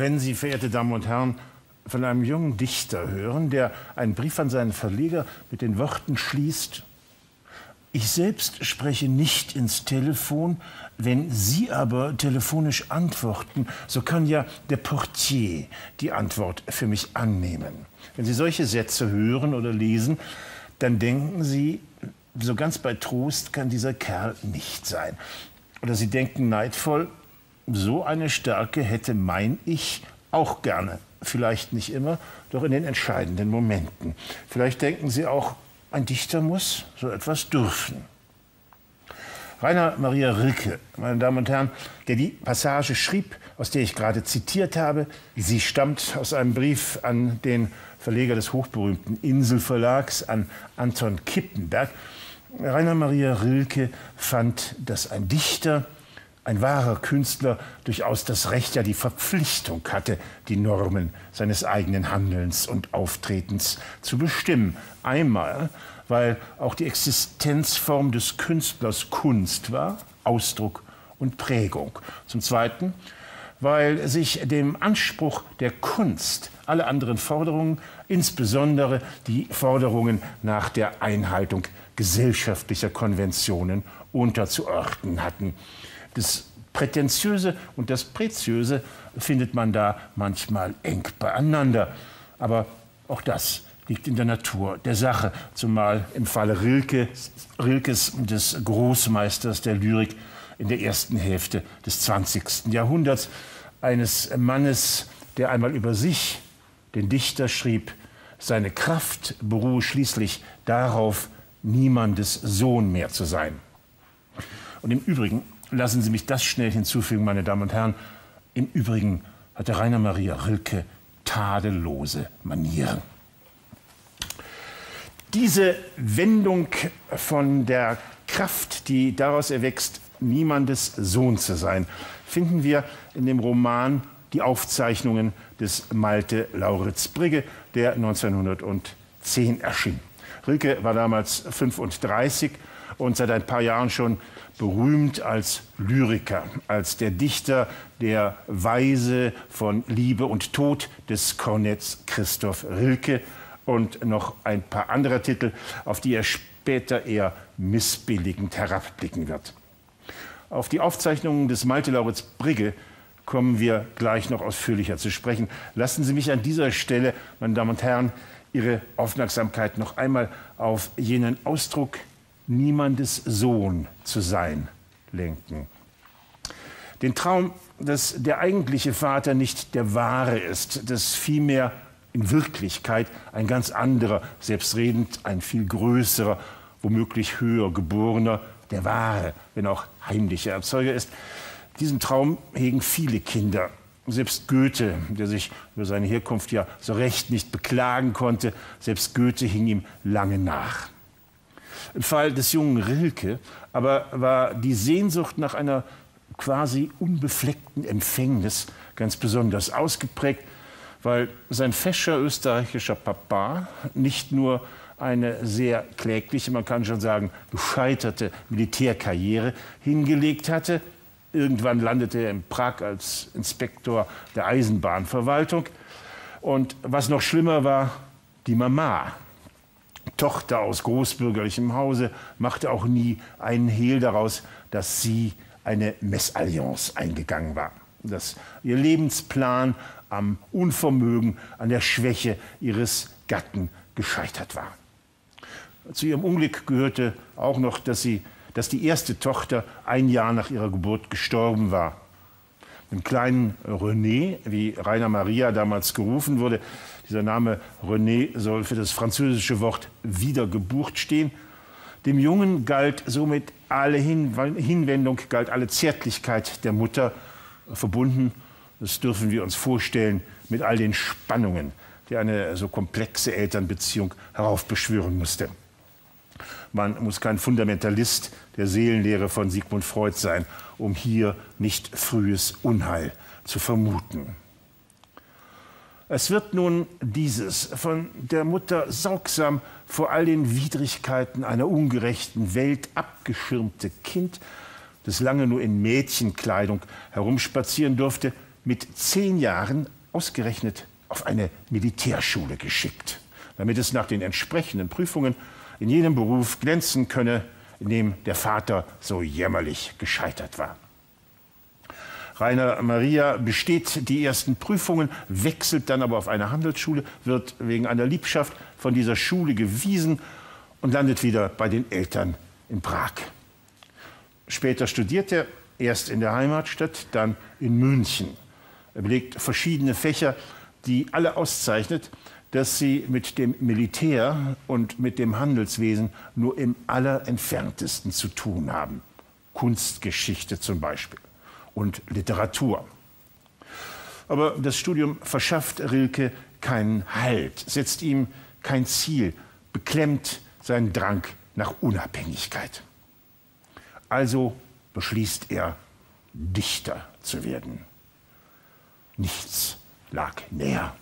wenn Sie, verehrte Damen und Herren, von einem jungen Dichter hören, der einen Brief an seinen Verleger mit den Worten schließt: Ich selbst spreche nicht ins Telefon, wenn Sie aber telefonisch antworten, so kann ja der Portier die Antwort für mich annehmen. Wenn Sie solche Sätze hören oder lesen, dann denken Sie, so ganz bei Trost kann dieser Kerl nicht sein. Oder Sie denken neidvoll, so eine Stärke hätte mein Ich auch gerne. Vielleicht nicht immer, doch in den entscheidenden Momenten. Vielleicht denken Sie auch, ein Dichter muss so etwas dürfen. Rainer Maria Rilke, meine Damen und Herren, der die Passage schrieb, aus der ich gerade zitiert habe, sie stammt aus einem Brief an den Verleger des hochberühmten Inselverlags, an Anton Kippenberg. Rainer Maria Rilke fand, dass ein Dichter, ein wahrer Künstler, durchaus das Recht, ja die Verpflichtung hatte, die Normen seines eigenen Handelns und Auftretens zu bestimmen. Einmal, weil auch die Existenzform des Künstlers Kunst war, Ausdruck und Prägung. Zum Zweiten, weil sich dem Anspruch der Kunst alle anderen Forderungen, insbesondere die Forderungen nach der Einhaltung gesellschaftlicher Konventionen, unterzuordnen hatten. Das Prätentiöse und das Preziöse findet man da manchmal eng beieinander. Aber auch das liegt in der Natur der Sache, zumal im Falle Rilkes, des Großmeisters der Lyrik in der ersten Hälfte des 20. Jahrhunderts, eines Mannes, der einmal über sich, den Dichter, schrieb, seine Kraft beruhe schließlich darauf, niemandes Sohn mehr zu sein. Und im Übrigen, lassen Sie mich das schnell hinzufügen, meine Damen und Herren. Im Übrigen hatte Rainer Maria Rilke tadellose Manieren. Diese Wendung von der Kraft, die daraus erwächst, niemandes Sohn zu sein, finden wir in dem Roman Die Aufzeichnungen des Malte Laurids Brigge, der 1910 erschien. Rilke war damals 35 und seit ein paar Jahren schon berühmt als Lyriker, als der Dichter der Weise von Liebe und Tod des Kornetts Christoph Rilke und noch ein paar andere Titel, auf die er später eher missbilligend herabblicken wird. Auf die Aufzeichnungen des Malte Laurids Brigge kommen wir gleich noch ausführlicher zu sprechen. Lassen Sie mich an dieser Stelle, meine Damen und Herren, Ihre Aufmerksamkeit noch einmal auf jenen Ausdruck niemandes Sohn zu sein lenken. Den Traum, dass der eigentliche Vater nicht der wahre ist, dass vielmehr in Wirklichkeit ein ganz anderer, selbstredend ein viel größerer, womöglich höher geborener, der wahre, wenn auch heimlicher Erzeuger ist. Diesen Traum hegen viele Kinder. Selbst Goethe, der sich über seine Herkunft ja so recht nicht beklagen konnte, selbst Goethe hing ihm lange nach. Im Fall des jungen Rilke aber war die Sehnsucht nach einer quasi unbefleckten Empfängnis ganz besonders ausgeprägt, weil sein fescher österreichischer Papa nicht nur eine sehr klägliche, man kann schon sagen gescheiterte Militärkarriere hingelegt hatte. Irgendwann landete er in Prag als Inspektor der Eisenbahnverwaltung. Und was noch schlimmer war, die Mama, Tochter aus großbürgerlichem Hause, machte auch nie einen Hehl daraus, dass sie eine Messalliance eingegangen war, dass ihr Lebensplan am Unvermögen, an der Schwäche ihres Gatten gescheitert war. Zu ihrem Unglück gehörte auch noch, dass die erste Tochter ein Jahr nach ihrer Geburt gestorben war. Dem kleinen René, wie Rainer Maria damals gerufen wurde, dieser Name René soll für das französische Wort Wiedergeburt stehen. Dem Jungen galt somit alle Hinwendung, galt alle Zärtlichkeit der Mutter, verbunden, das dürfen wir uns vorstellen, mit all den Spannungen, die eine so komplexe Elternbeziehung heraufbeschwören musste. Man muss kein Fundamentalist der Seelenlehre von Sigmund Freud sein, um hier nicht frühes Unheil zu vermuten. Es wird nun dieses von der Mutter sorgsam vor all den Widrigkeiten einer ungerechten Welt abgeschirmte Kind, das lange nur in Mädchenkleidung herumspazieren durfte, mit 10 Jahren ausgerechnet auf eine Militärschule geschickt, damit es nach den entsprechenden Prüfungen in jenem Beruf glänzen könne, in dem der Vater so jämmerlich gescheitert war. Rainer Maria besteht die ersten Prüfungen, wechselt dann aber auf eine Handelsschule, wird wegen einer Liebschaft von dieser Schule gewiesen und landet wieder bei den Eltern in Prag. Später studiert er erst in der Heimatstadt, dann in München. Er belegt verschiedene Fächer, die alle auszeichnet, dass sie mit dem Militär und mit dem Handelswesen nur im allerentferntesten zu tun haben. Kunstgeschichte zum Beispiel und Literatur. Aber das Studium verschafft Rilke keinen Halt, setzt ihm kein Ziel, beklemmt seinen Drang nach Unabhängigkeit. Also beschließt er, Dichter zu werden. Nichts lag näher.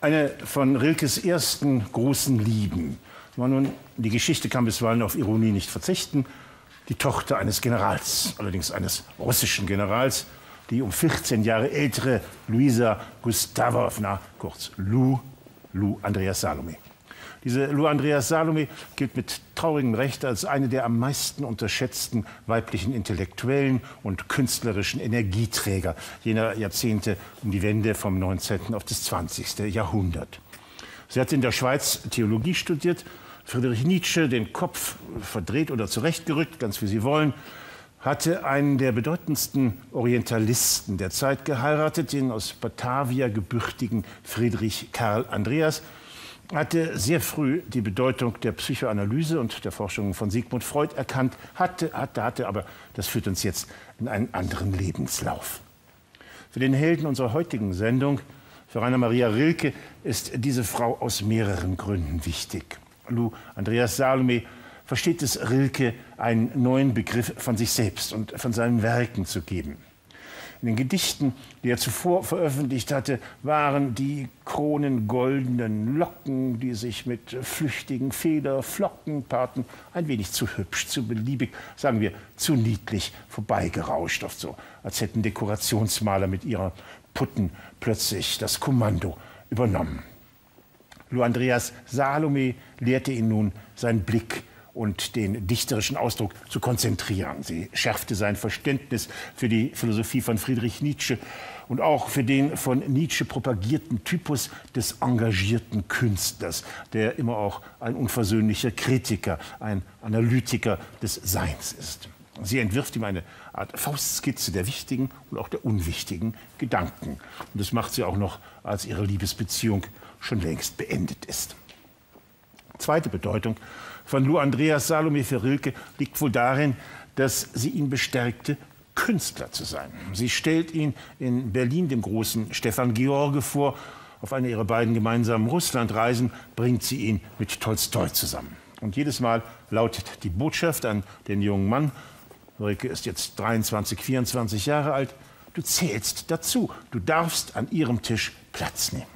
Eine von Rilkes ersten großen Lieben war nun, die Geschichte kann bisweilen auf Ironie nicht verzichten, die Tochter eines Generals, allerdings eines russischen Generals, die um 14 Jahre ältere Luisa Gustavovna, kurz Lou Andreas-Salomé. Diese Lou Andreas-Salomé gilt mit traurigem Recht als eine der am meisten unterschätzten weiblichen intellektuellen und künstlerischen Energieträger jener Jahrzehnte um die Wende vom 19. auf das 20. Jahrhundert. Sie hat in der Schweiz Theologie studiert, Friedrich Nietzsche den Kopf verdreht oder zurechtgerückt, ganz wie Sie wollen, hatte einen der bedeutendsten Orientalisten der Zeit geheiratet, den aus Batavia gebürtigen Friedrich Karl Andreas, hatte sehr früh die Bedeutung der Psychoanalyse und der Forschungen von Sigmund Freud erkannt, aber das führt uns jetzt in einen anderen Lebenslauf. Für den Helden unserer heutigen Sendung, für Rainer Maria Rilke, ist diese Frau aus mehreren Gründen wichtig. Lou Andreas-Salomé versteht es Rilke, einen neuen Begriff von sich selbst und von seinen Werken zu geben. In den Gedichten, die er zuvor veröffentlicht hatte, waren die kronengoldenen Locken, die sich mit flüchtigen Federflocken paarten, ein wenig zu hübsch, zu beliebig, sagen wir zu niedlich vorbeigerauscht, oft so, als hätten Dekorationsmaler mit ihrer Putten plötzlich das Kommando übernommen. Lou Andreas-Salomé lehrte ihn nun, seinen Blick und den dichterischen Ausdruck zu konzentrieren. Sie schärfte sein Verständnis für die Philosophie von Friedrich Nietzsche und auch für den von Nietzsche propagierten Typus des engagierten Künstlers, der immer auch ein unversöhnlicher Kritiker, ein Analytiker des Seins ist. Sie entwirft ihm eine Art Faustskizze der wichtigen und auch der unwichtigen Gedanken. Und das macht sie auch noch, als ihre Liebesbeziehung schon längst beendet ist. Zweite Bedeutung von Lou Andreas-Salomé für Rilke liegt wohl darin, dass sie ihn bestärkte, Künstler zu sein. Sie stellt ihn in Berlin dem großen Stefan George vor. Auf einer ihrer beiden gemeinsamen Russlandreisen bringt sie ihn mit Tolstoi zusammen. Und jedes Mal lautet die Botschaft an den jungen Mann, Rilke ist jetzt 23, 24 Jahre alt, du zählst dazu, du darfst an ihrem Tisch Platz nehmen.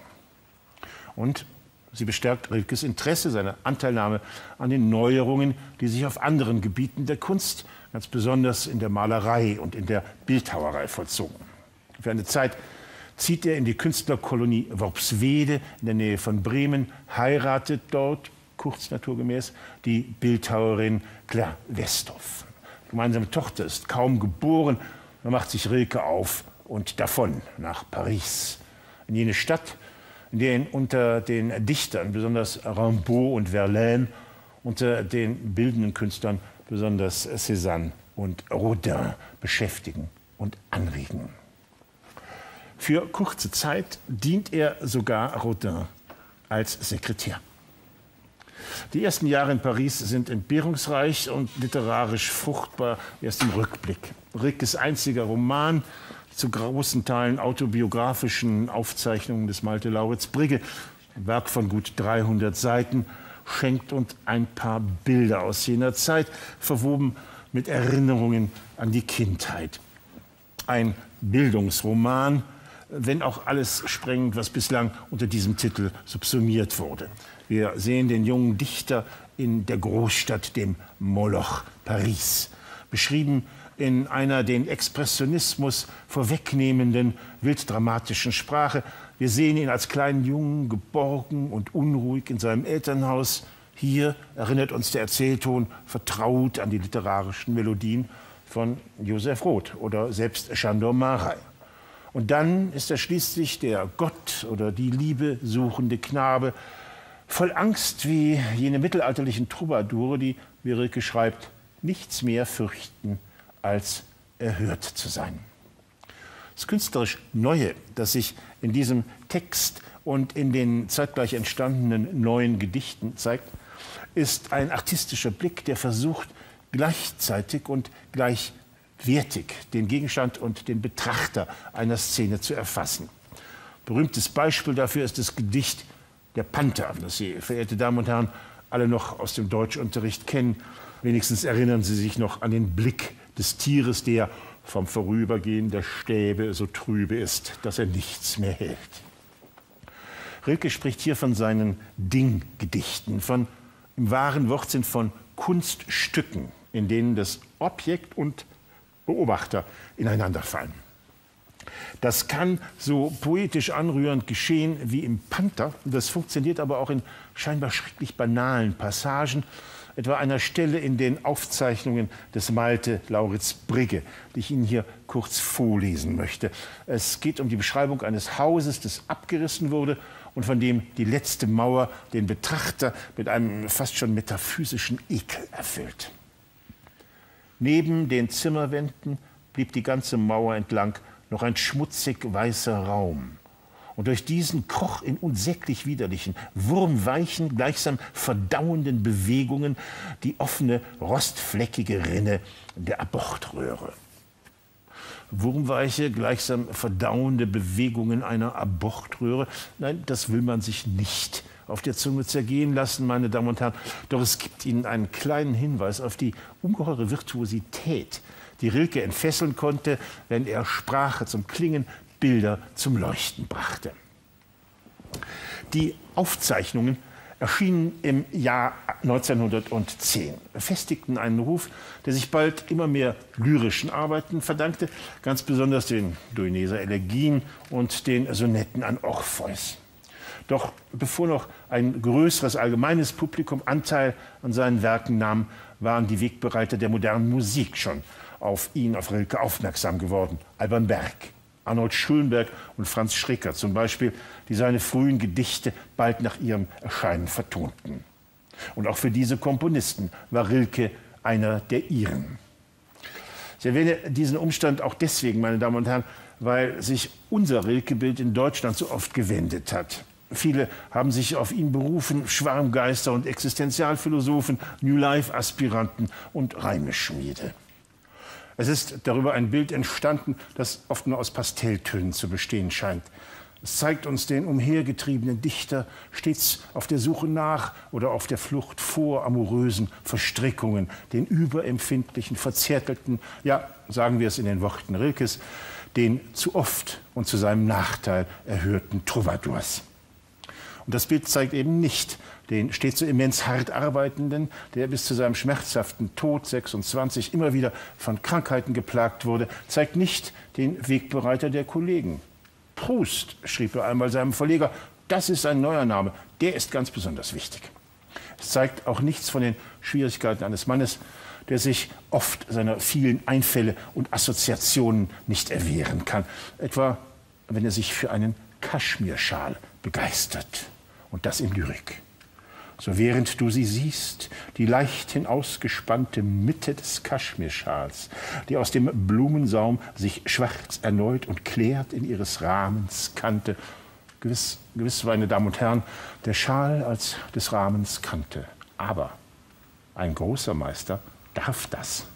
Und sie bestärkt Rilkes Interesse, seine Anteilnahme an den Neuerungen, die sich auf anderen Gebieten der Kunst, ganz besonders in der Malerei und in der Bildhauerei vollzogen. Für eine Zeit zieht er in die Künstlerkolonie Worpswede in der Nähe von Bremen, heiratet dort, kurz naturgemäß, die Bildhauerin Claire Westhoff. Die gemeinsame Tochter ist kaum geboren, da macht sich Rilke auf und davon nach Paris, in jene Stadt, in denen unter den Dichtern, besonders Rimbaud und Verlaine, unter den bildenden Künstlern, besonders Cézanne und Rodin, beschäftigen und anregen. Für kurze Zeit dient er sogar Rodin als Sekretär. Die ersten Jahre in Paris sind entbehrungsreich und literarisch fruchtbar, erst im Rückblick. Rilkes einziger Roman, zu großen Teilen autobiografischen Aufzeichnungen des Malte Laurids Brigge, ein Werk von gut 300 Seiten, schenkt uns ein paar Bilder aus jener Zeit, verwoben mit Erinnerungen an die Kindheit. Ein Bildungsroman, wenn auch alles sprengend, was bislang unter diesem Titel subsumiert wurde. Wir sehen den jungen Dichter in der Großstadt, dem Moloch Paris, beschrieben in einer den Expressionismus vorwegnehmenden, wilddramatischen Sprache. Wir sehen ihn als kleinen Jungen, geborgen und unruhig in seinem Elternhaus. Hier erinnert uns der Erzählton vertraut an die literarischen Melodien von Josef Roth oder selbst Sándor Márai. Und dann ist er schließlich der Gott oder die Liebe suchende Knabe, voll Angst wie jene mittelalterlichen Troubadoure, die, wie Rilke schreibt, nichts mehr fürchten, als erhört zu sein. Das künstlerisch Neue, das sich in diesem Text und in den zeitgleich entstandenen neuen Gedichten zeigt, ist ein artistischer Blick, der versucht, gleichzeitig und gleichwertig den Gegenstand und den Betrachter einer Szene zu erfassen. Berühmtes Beispiel dafür ist das Gedicht Der Panther, das Sie, verehrte Damen und Herren, alle noch aus dem Deutschunterricht kennen. Wenigstens erinnern Sie sich noch an den Blick des Tieres, der vom Vorübergehen der Stäbe so trübe ist, dass er nichts mehr hält. Rilke spricht hier von seinen Ding-Gedichten, von im wahren Wortsinn von Kunststücken, in denen das Objekt und Beobachter ineinanderfallen. Das kann so poetisch anrührend geschehen wie im Panther. Das funktioniert aber auch in scheinbar schrecklich banalen Passagen, etwa einer Stelle in den Aufzeichnungen des Malte Laurids Brigge, die ich Ihnen hier kurz vorlesen möchte. Es geht um die Beschreibung eines Hauses, das abgerissen wurde und von dem die letzte Mauer den Betrachter mit einem fast schon metaphysischen Ekel erfüllt. Neben den Zimmerwänden blieb die ganze Mauer entlang noch ein schmutzig weißer Raum. Und durch diesen kroch in unsäglich widerlichen, wurmweichen, gleichsam verdauenden Bewegungen die offene, rostfleckige Rinne der Abortröhre. Wurmweiche, gleichsam verdauende Bewegungen einer Abortröhre. Nein, das will man sich nicht auf der Zunge zergehen lassen, meine Damen und Herren. Doch es gibt Ihnen einen kleinen Hinweis auf die ungeheure Virtuosität, die Rilke entfesseln konnte, wenn er Sprache zum Klingen, Bilder zum Leuchten brachte. Die Aufzeichnungen erschienen im Jahr 1910, festigten einen Ruf, der sich bald immer mehr lyrischen Arbeiten verdankte, ganz besonders den Duineser Elegien und den Sonetten an Orpheus. Doch bevor noch ein größeres allgemeines Publikum Anteil an seinen Werken nahm, waren die Wegbereiter der modernen Musik schon auf Rilke aufmerksam geworden. Alban Berg, Arnold Schönberg und Franz Schrecker zum Beispiel, die seine frühen Gedichte bald nach ihrem Erscheinen vertonten. Und auch für diese Komponisten war Rilke einer der ihren. Ich erwähne diesen Umstand auch deswegen, meine Damen und Herren, weil sich unser Rilke-Bild in Deutschland so oft gewendet hat. Viele haben sich auf ihn berufen, Schwarmgeister und Existenzialphilosophen, New-Life-Aspiranten und Reimeschmiede. Es ist darüber ein Bild entstanden, das oft nur aus Pastelltönen zu bestehen scheint. Es zeigt uns den umhergetriebenen Dichter stets auf der Suche nach oder auf der Flucht vor amorösen Verstrickungen, den überempfindlichen, verzärtelten, ja, sagen wir es in den Worten Rilkes, den zu oft und zu seinem Nachteil erhörten Troubadours. Und das Bild zeigt eben nicht den stets so immens hart arbeitenden, der bis zu seinem schmerzhaften Tod 26 immer wieder von Krankheiten geplagt wurde, zeigt nicht den Wegbereiter der Kollegen. Proust, schrieb er einmal seinem Verleger, das ist ein neuer Name, der ist ganz besonders wichtig. Es zeigt auch nichts von den Schwierigkeiten eines Mannes, der sich oft seiner vielen Einfälle und Assoziationen nicht erwehren kann. Etwa, wenn er sich für einen Kaschmirschal begeistert. Und das in Lyrik. So während du sie siehst, die leicht hinausgespannte Mitte des Kaschmirschals, die aus dem Blumensaum sich schwarz erneut und klärt in ihres Rahmens Kante. Gewiss, meine Damen und Herren, der Schal als des Rahmens Kante. Aber ein großer Meister darf das.